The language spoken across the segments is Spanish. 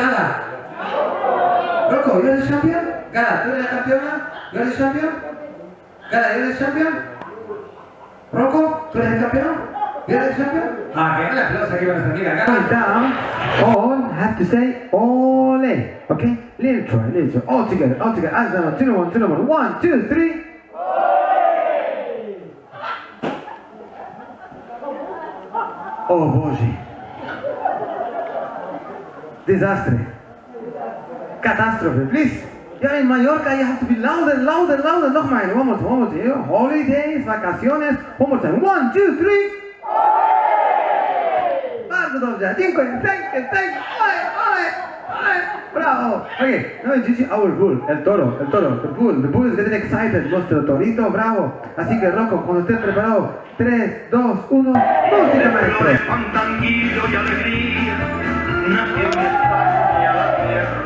campeona? Rocco, ¿yo eres campeón? Gara, ¿tú eres campeona? ¿Yo eres campeón? Gara, ¿yo eres campeón? Rocco, ¿tú eres el campeón? ¿Yo eres campeón? Ah, que no la pelota aquí para nuestra amiga Gara. All have to say ole. Okay? Little try. All together. As I know, two to one. 1, 2, 3. Oh, Boże. Desastre. Catástrofe, please. Yeah, in Mallorca you have to be louder. Nochmal. One more time. Holidays, vacaciones. One more time. 1, 2, 3. Bardzo dobrze. Dziękuję. Thank you. All right. Bravo. Okay. Now it's our bull. El toro. The bull is getting excited. Nuestro torito. Bravo. Así que, Rocco, cuando estés preparado. 3, 2, 1. ¡Música, maestro! Fandanguillo y alegría. Nació en España la tierra del amor.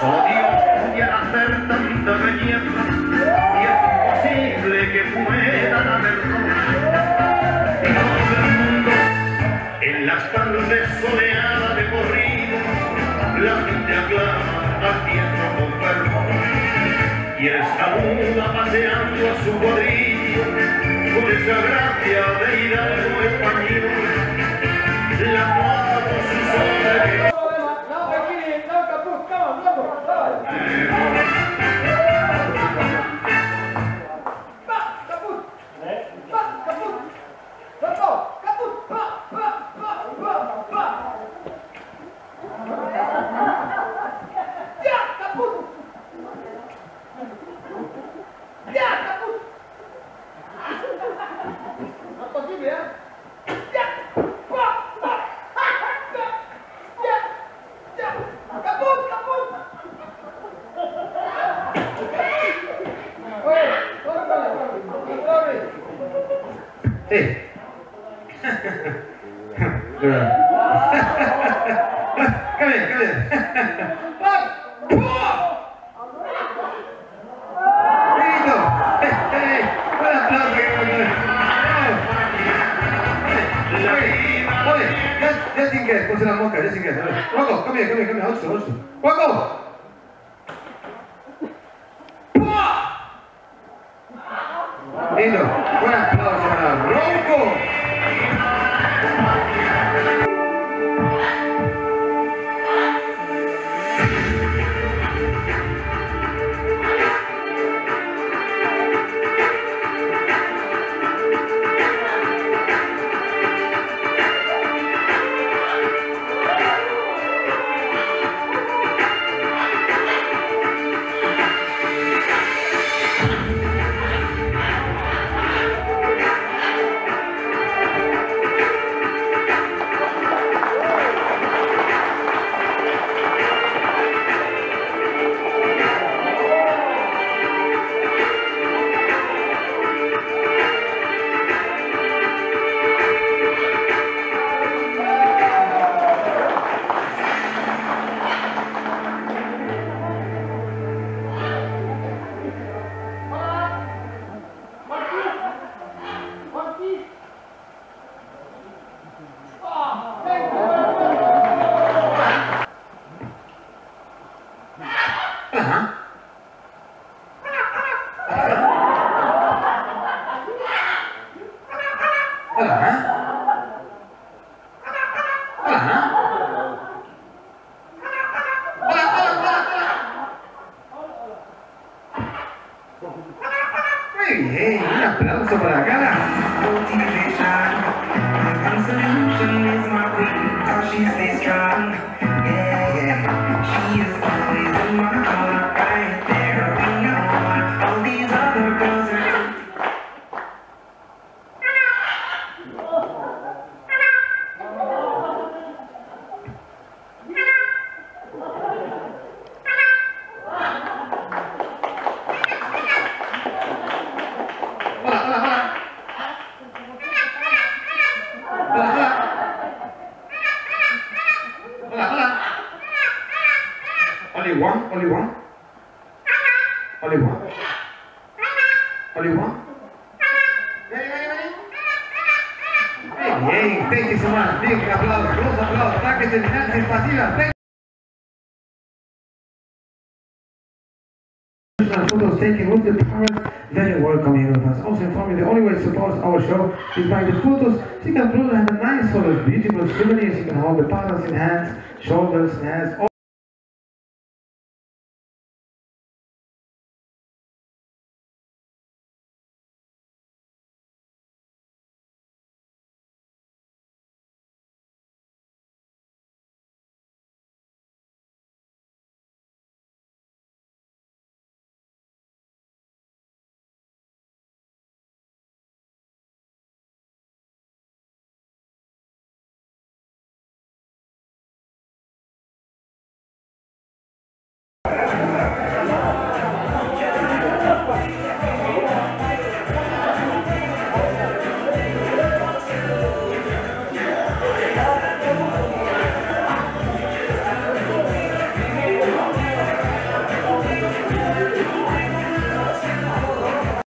Solo Dios pudiera hacer tanta belleza, y es imposible que puedan haberlo. Y todo el mundo, en las tardes soleadas de corrido, la gente aclama al diestro con fervor. Y el escabuda paseando a su cuadrillo, con esa gracia de Hidalgo español, la plaza con su sombra. Hey. come here. Just in Mallorca, just in case. Rocco, come here. Hold still. Rocco! Lindo. Un aplauso para Rocco. Hey, un aplauso para Gara. Only one? Ready? E intente sumar, digan aplausos, los aplausos, ataques de finanzas pasivas. Photos taken with the parents, very welcoming of us. Also informing the only way to support our show is by the photos. She can have a nice photos, beautiful souvenirs. You can hold the parents in hands, shoulders, hands.